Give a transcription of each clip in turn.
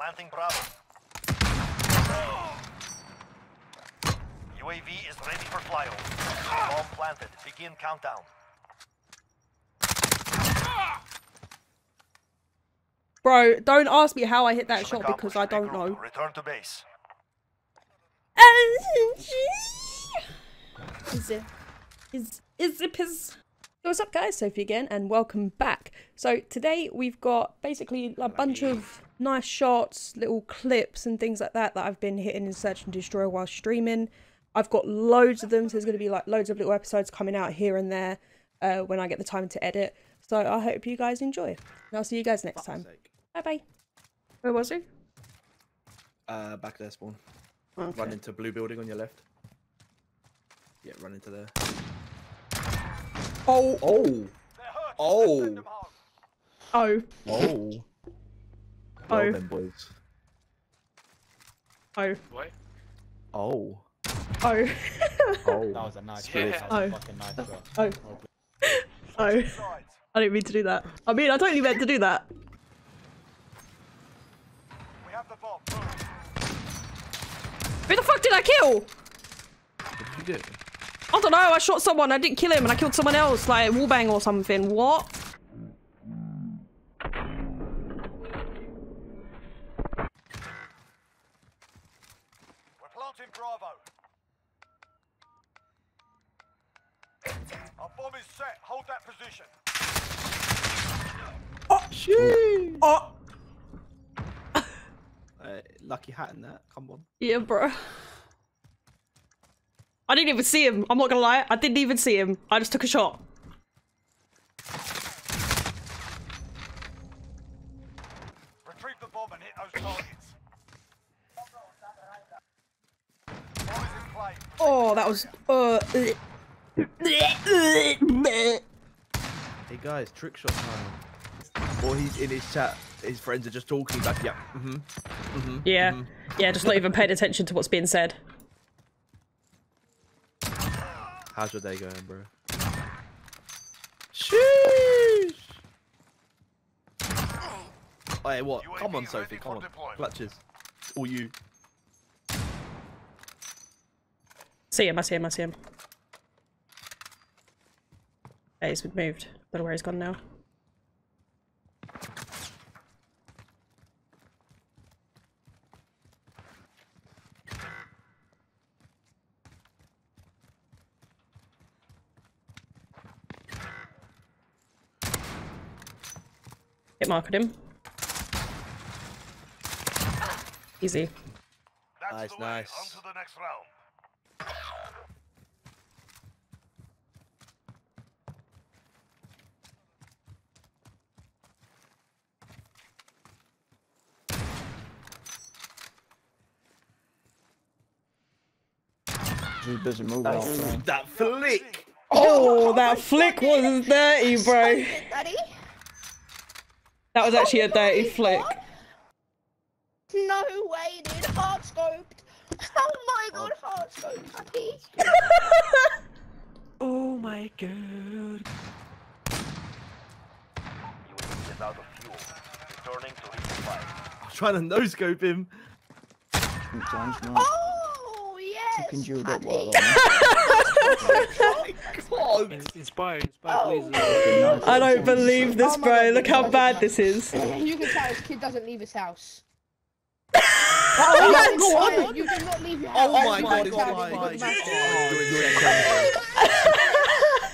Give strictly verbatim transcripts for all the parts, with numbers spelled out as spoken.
Planting Bravo. U A V is ready for flyover. Bomb planted. Begin countdown. Bro, don't ask me how I hit that shot because I don't know. Return to base. Is it? Is is it piss? What's up, guys? Sophie again, and welcome back. So today we've got basically a bunch of nice shots, little clips and things like that that I've been hitting in Search and Destroy while streaming. I've got loads of them, so there's going to be like loads of little episodes coming out here and there uh, when I get the time to edit. So I hope you guys enjoy, and I'll see you guys next time. Bye bye. Where was he? Uh, back there, spawn. Okay. Run into blue building on your left. Yeah, run into there. Oh, oh, oh, oh, oh, well then, boys. Oh, oh, oh, oh, that was a nice shot. Yeah. Oh, oh, oh, oh, I didn't mean to do that. I mean, I totally meant to do that. We have the bomb. Who the fuck did I kill? What did you do? I don't know, I shot someone, I didn't kill him, and I killed someone else, like wallbang or something. What? We're planting Bravo. Our bomb is set, hold that position. Oh, shoot! Oh! uh, lucky hat in that, come on. Yeah, bro. I didn't even see him. I'm not gonna lie. I didn't even see him. I just took a shot. Retrieve the bomb and hit those targets. Oh, that was. Uh, hey guys, trick shot time. Or he's in his chat. His friends are just talking. Like, yeah. Mm-hmm. Mm-hmm. Yeah. Mm-hmm. Yeah. Just not even paying attention to what's being said. How's your day going, bro? Sheesh! Hey, what? U A V come on, Sophie, come on. Deployment. Clutches. Or you. See him, I see him, I see him. Yeah, he's been moved. Don't know where he's gone now. Hit marked him. Easy. That's nice, nice. On to the next round. He doesn't move off, that, that flick! Oh, that flick wasn't dirty, bro. That was actually oh a dirty flick. God. No way, dude. Hard scoped. Oh my god, oh. Hard scoped, puppy. Oh my god. You is out of fuel. Returning to resupply. I'm trying to no scope him. Sometimes not. Oh yes. You can do that well. Oh my god! It's, it's by, it's by oh. I don't believe this, bro. Oh Look how bad this is. You can tell this kid doesn't leave his house. Oh my god! god. You did not leave your house. Oh my god!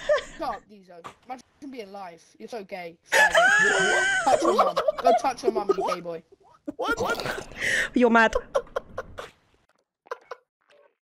It's stop, Diesel. Imagine being alive. You're so gay. Touch your mum. Go touch your mum, you gay boy. What? You're mad.